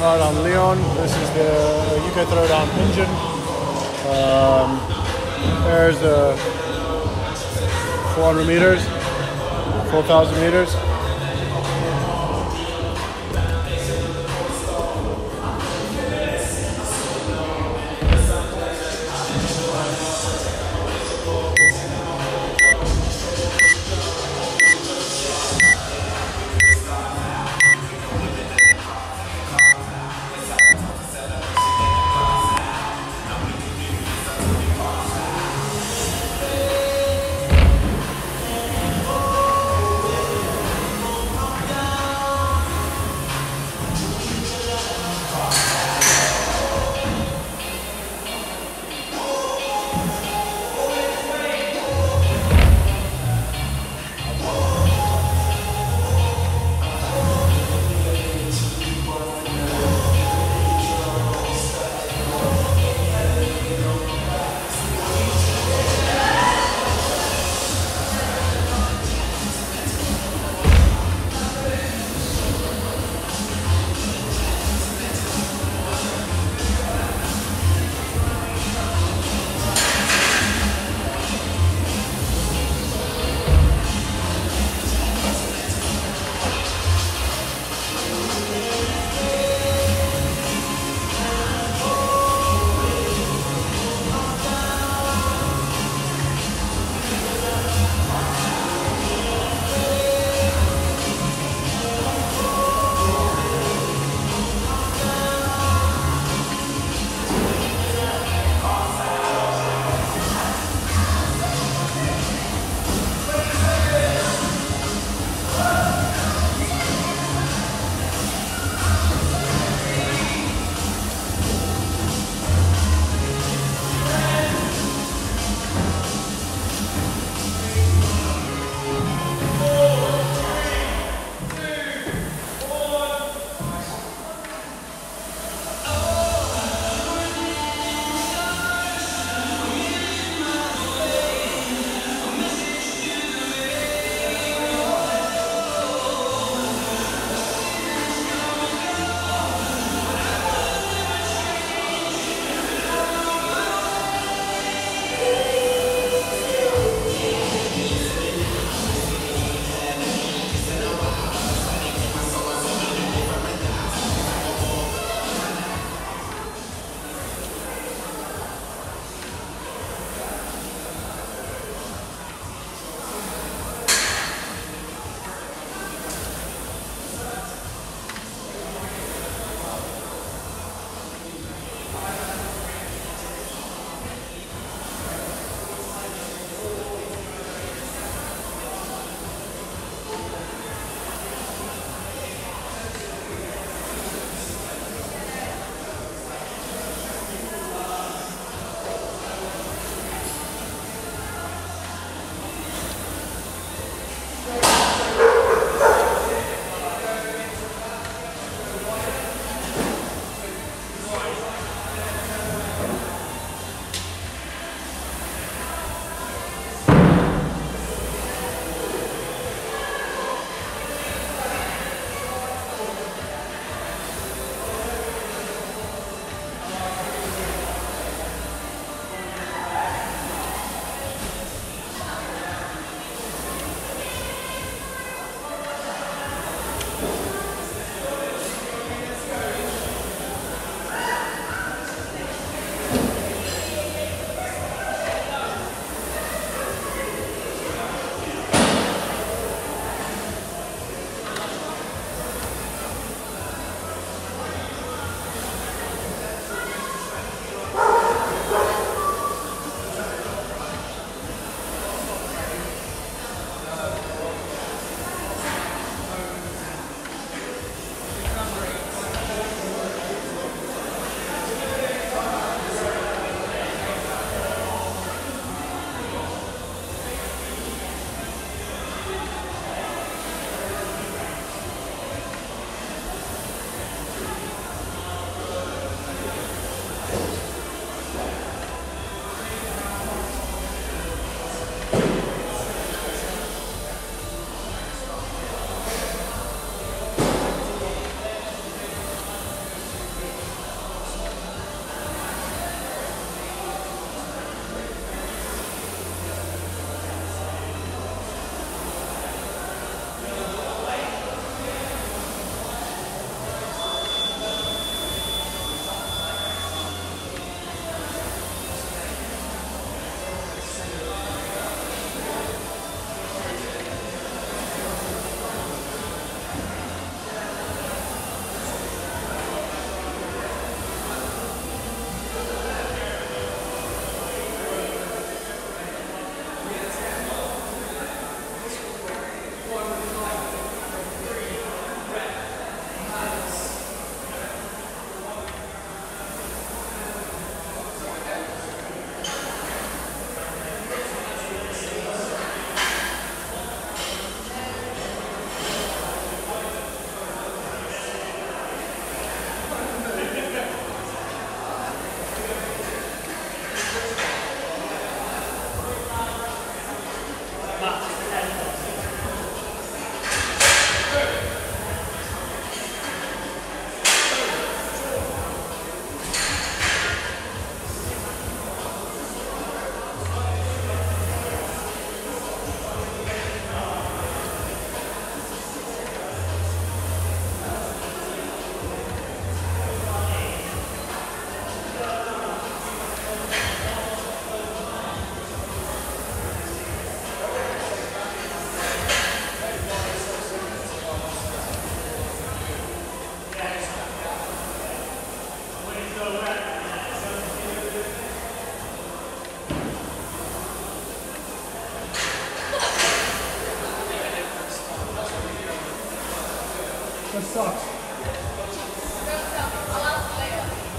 Right, I'm Leon. This is the UK Throwdown engine. There's the 400 meters, 4,000 meters.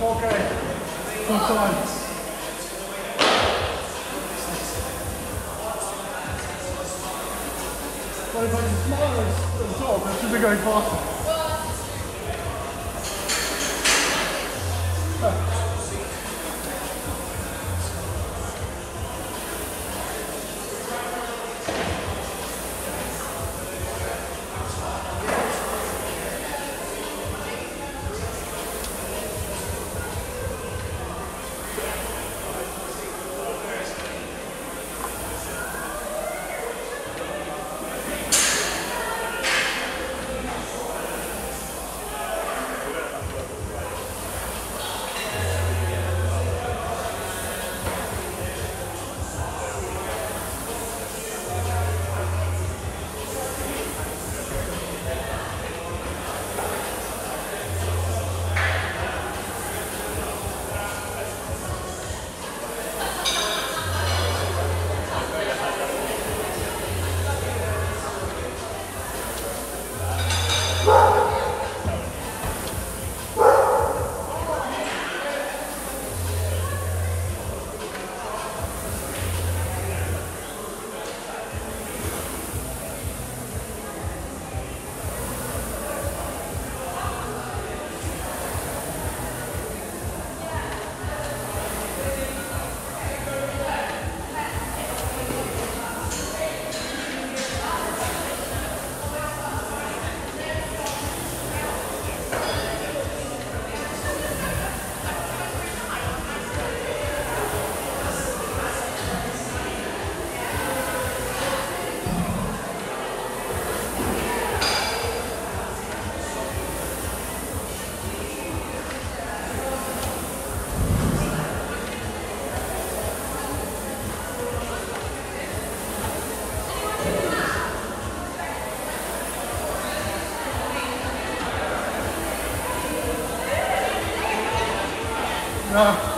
Okay. Two times. But if I just smaller as a dog, I should be going faster. No.